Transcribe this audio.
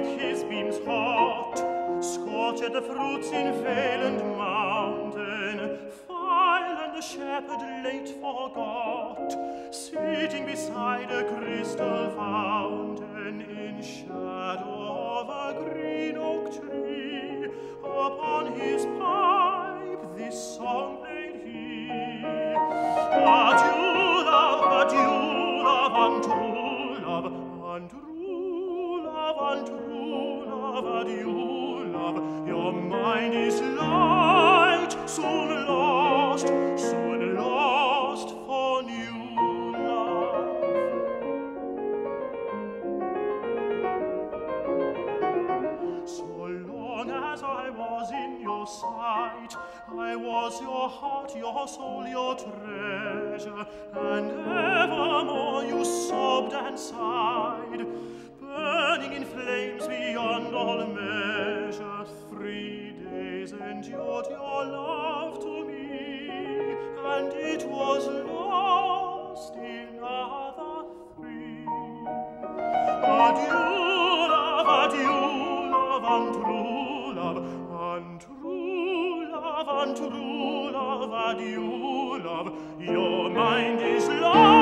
with his beams hot, scorched the fruits in vale and mountain, file and the shepherd late forgot, sitting beside a crystal fountain in shadow of a green oak tree. Upon his pipe this song played he: adieu love, untrue love, untrue love, untrue love, adieu love. Your mind is light, soon lost for new love. So long as I was in your sight, I was your heart, your soul, your treasure, and evermore you sobbed and sighed, burning in flames beyond all measure. 3 days endured your love to me, and it was lost in other 3. Adieu, love, untrue love, untrue love, untrue love, adieu, love. Your mind is lost.